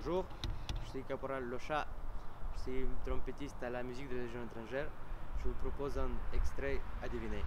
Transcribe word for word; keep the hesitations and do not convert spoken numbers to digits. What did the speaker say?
Bonjour, je suis Caporal Lochat, je suis trompettiste à la musique de la Légion étrangère. Je vous propose un extrait à deviner.